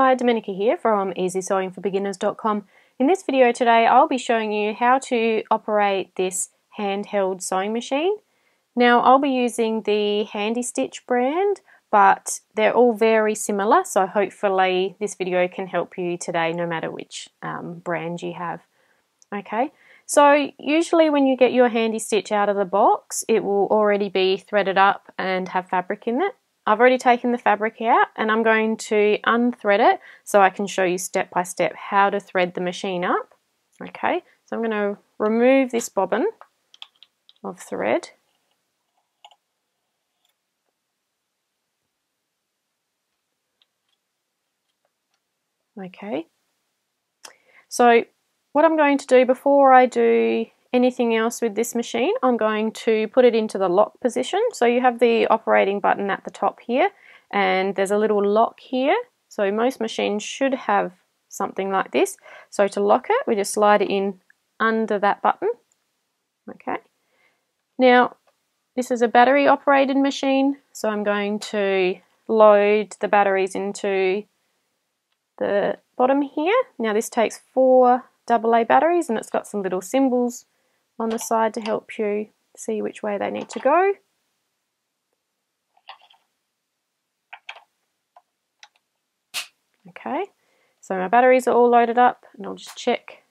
Hi, Domenica here from EasySewingForBeginners.com. In this video today I'll be showing you how to operate this handheld sewing machine. Now I'll be using the Handy Stitch brand, but they're all very similar, so hopefully this video can help you today no matter which brand you have. Okay, so usually when you get your Handy Stitch out of the box it will already be threaded up and have fabric in it. I've already taken the fabric out and I'm going to unthread it so I can show you step by step how to thread the machine up. Okay, so I'm going to remove this bobbin of thread. Okay, so what I'm going to do before I do anything else with this machine, I'm going to put it into the lock position. So you have the operating button at the top here and there's a little lock here. So most machines should have something like this. So to lock it, we just slide it in under that button. Okay. Now this is a battery operated machine, so I'm going to load the batteries into the bottom here. Now this takes 4 AA batteries and it's got some little symbols on the side to help you see which way they need to go. Okay, so my batteries are all loaded up and I'll just check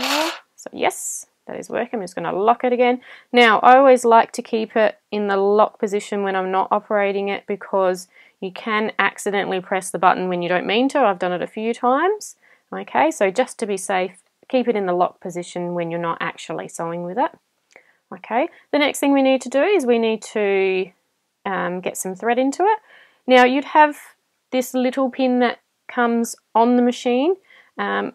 power. So yes, that is working. I'm just going to lock it again. Now I always like to keep it in the lock position when I'm not operating it, because you can accidentally press the button when you don't mean to. I've done it a few times. Okay, so just to be safe, keep it in the lock position when you're not actually sewing with it. Okay, the next thing we need to do is we need to get some thread into it. Now you'd have this little pin that comes on the machine, and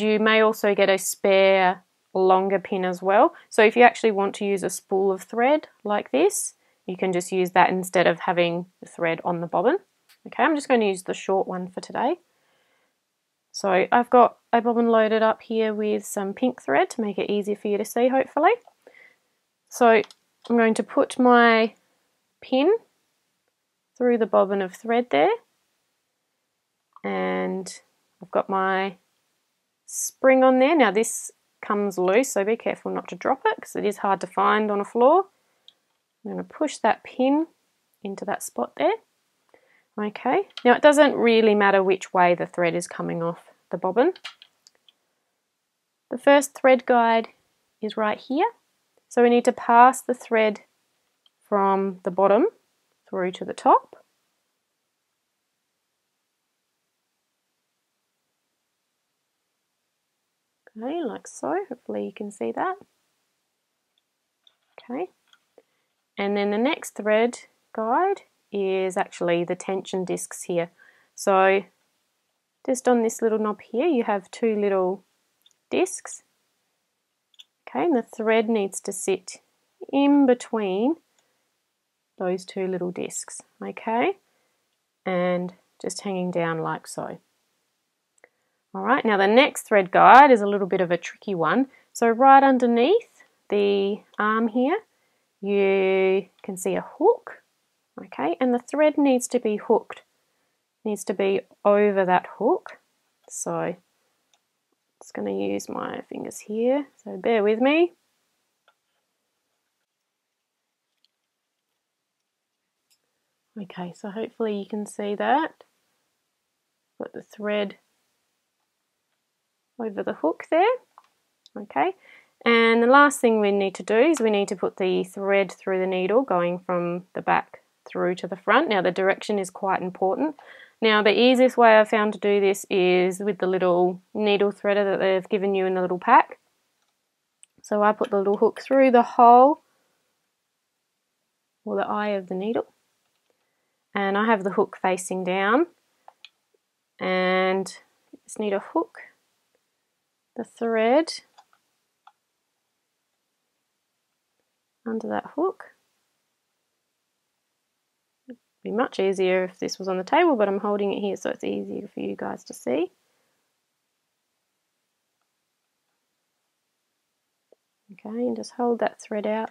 you may also get a spare longer pin as well. So if you actually want to use a spool of thread like this, you can just use that instead of having the thread on the bobbin. Okay, I'm just going to use the short one for today. So I've got a bobbin loaded up here with some pink thread to make it easier for you to see, hopefully. So I'm going to put my pin through the bobbin of thread there, and I've got my spring on there. Now this comes loose, so be careful not to drop it because it is hard to find on a floor. I'm going to push that pin into that spot there. Okay, now it doesn't really matter which way the thread is coming off the bobbin. The first thread guide is right here, so we need to pass the thread from the bottom through to the top. Okay, like so, hopefully you can see that. Okay, and then the next thread guide is actually the tension discs here. So just on this little knob here you have 2 little discs. Okay, and the thread needs to sit in between those 2 little discs. Okay, and just hanging down like so. Alright, now the next thread guide is a little bit of a tricky one. So right underneath the arm here you can see a hook. Okay, and the thread needs to be hooked, needs to be over that hook. So I'm just going to use my fingers here, so bear with me. Okay, so hopefully you can see that. Put the thread over the hook there. Okay, and the last thing we need to do is we need to put the thread through the needle going from the back through to the front. Now the direction is quite important. Now the easiest way I've found to do this is with the little needle threader that they've given you in the little pack. So I put the little hook through the hole or the eye of the needle, and I have the hook facing down, and just need to hook the thread under that hook. Be much easier if this was on the table, but I'm holding it here so it's easier for you guys to see. Okay, and just hold that thread out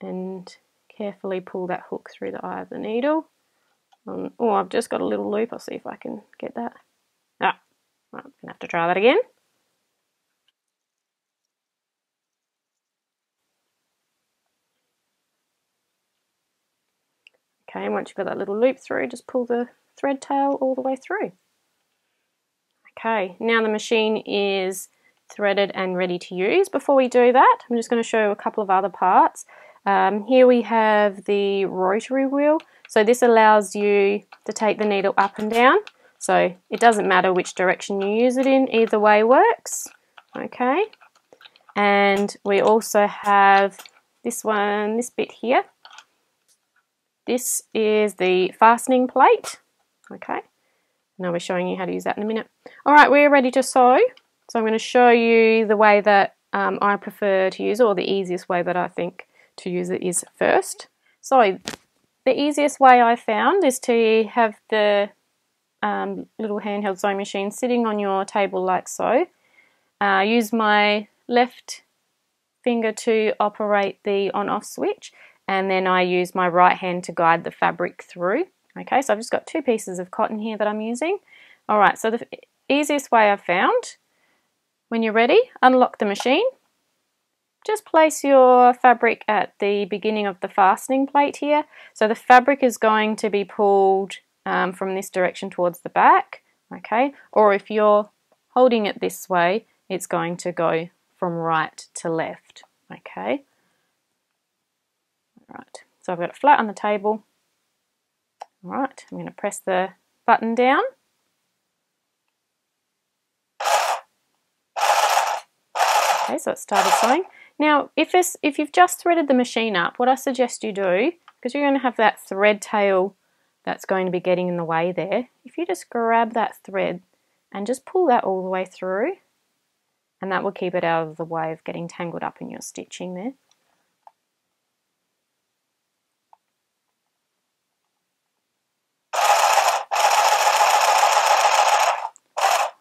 and carefully pull that hook through the eye of the needle Oh, I've just got a little loop. I'll see if I can get that. Ah, I'm going to have to try that again. Okay, and once you've got that little loop through, just pull the thread tail all the way through. Okay, now the machine is threaded and ready to use. Before we do that, I'm just going to show you a couple of other parts. Here we have the rotary wheel. So this allows you to take the needle up and down. So it doesn't matter which direction you use it in, either way works. Okay, and we also have this one, this bit here. This is the fastening plate. Okay, and I'll be showing you how to use that in a minute. All right, we're ready to sew. So I'm going to show you the way that I prefer to use, or the easiest way that I think to use it is first. So the easiest way I found is to have the little handheld sewing machine sitting on your table like so. Use my left finger to operate the on-off switch, and then I use my right hand to guide the fabric through. Okay, so I've just got two pieces of cotton here that I'm using. All right, so the easiest way I've found, when you're ready, unlock the machine. Just place your fabric at the beginning of the fastening plate here. So the fabric is going to be pulled from this direction towards the back, okay? Or if you're holding it this way, it's going to go from right to left, okay? All right, so I've got it flat on the table. All right, I'm going to press the button down. Okay, so it started sewing. Now, if you've just threaded the machine up, what I suggest you do, because you're going to have that thread tail that's going to be getting in the way there, if you just grab that thread and just pull that all the way through, and that will keep it out of the way of getting tangled up in your stitching there.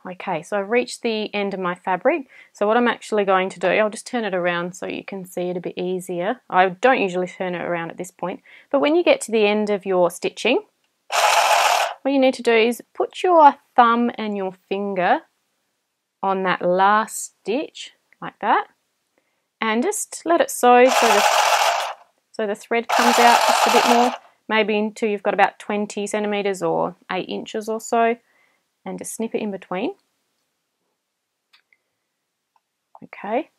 Okay, so I've reached the end of my fabric. So what I'm actually going to do, I'll just turn it around so you can see it a bit easier. I don't usually turn it around at this point, but when you get to the end of your stitching, what you need to do is put your thumb and your finger on that last stitch, like that, and just let it sew so the thread comes out just a bit more, maybe until you've got about 20 centimetres or 8 inches or so. And just snip it in between. Okay,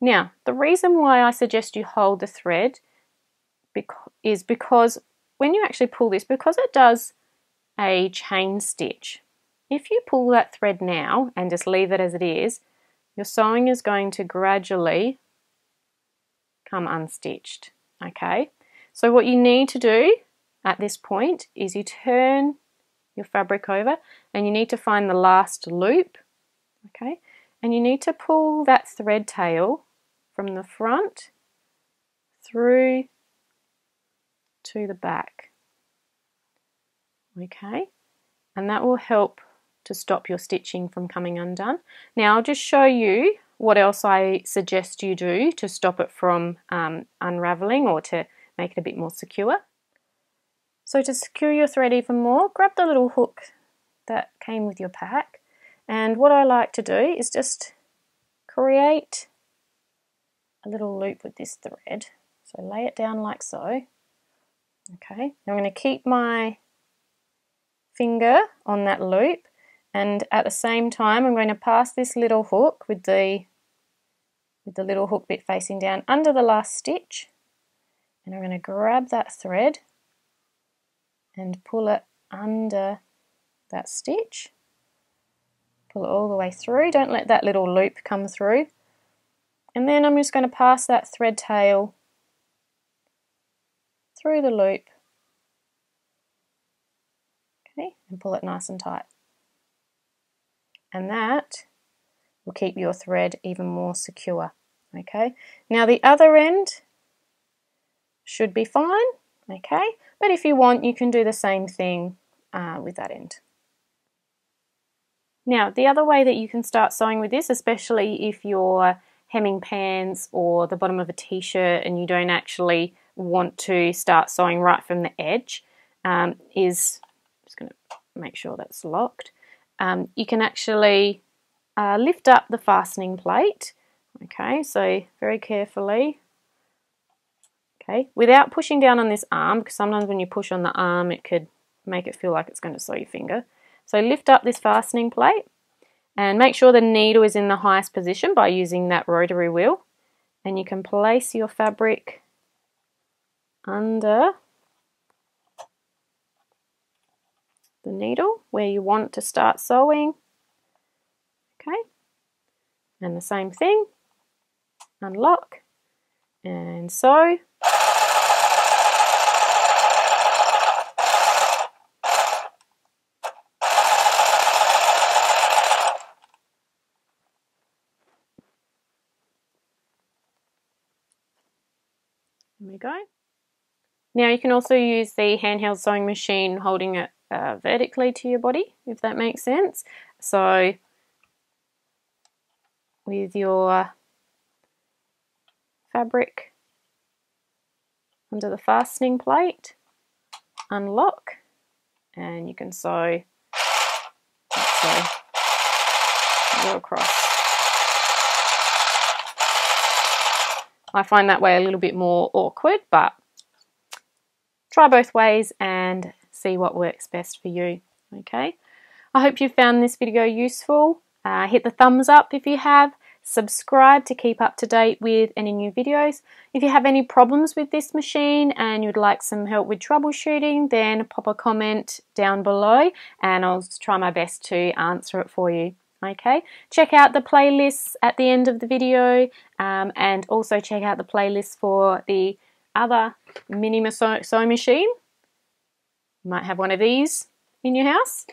now the reason why I suggest you hold the thread is because when you actually pull this, because it does a chain stitch, if you pull that thread now and just leave it as it is, your sewing is going to gradually come unstitched. Okay, so what you need to do at this point is you turn your fabric over, and you need to find the last loop, okay, and you need to pull that thread tail from the front through to the back, okay, and that will help to stop your stitching from coming undone. Now I'll just show you what else I suggest you do to stop it from unraveling, or to make it a bit more secure. So to secure your thread even more, grab the little hook that came with your pack, and what I like to do is just create a little loop with this thread. So lay it down like so. Okay, I'm going to keep my finger on that loop, and at the same time I'm going to pass this little hook with the little hook bit facing down under the last stitch, and I'm going to grab that thread and pull it under that stitch, pull it all the way through, don't let that little loop come through, and then I'm just going to pass that thread tail through the loop, okay, and pull it nice and tight, and that will keep your thread even more secure. Okay, now the other end should be fine, okay, but if you want, you can do the same thing with that end. Now, the other way that you can start sewing with this, especially if you're hemming pants or the bottom of a t-shirt and you don't actually want to start sewing right from the edge, is make sure that's locked. You can actually lift up the fastening plate, okay, so very carefully, okay, without pushing down on this arm, because sometimes when you push on the arm it could make it feel like it's going to sew your finger. So lift up this fastening plate and make sure the needle is in the highest position by using that rotary wheel, and you can place your fabric under the needle where you want to start sewing, okay, and the same thing, unlock and sew. There we go. Now you can also use the handheld sewing machine holding it vertically to your body, if that makes sense. So with your fabric under the fastening plate, unlock, and you can sew, go across. I find that way a little bit more awkward, but try both ways and see what works best for you. Okay, I hope you found this video useful. Hit the thumbs up if you have. Subscribe to keep up to date with any new videos. If you have any problems with this machine and you'd like some help with troubleshooting, then pop a comment down below and I'll try my best to answer it for you. Okay, check out the playlists at the end of the video, and also check out the playlist for the other mini sewing machine. You might have one of these in your house.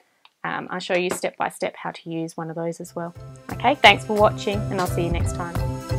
I'll show you step by step how to use one of those as well. Okay, thanks for watching and I'll see you next time.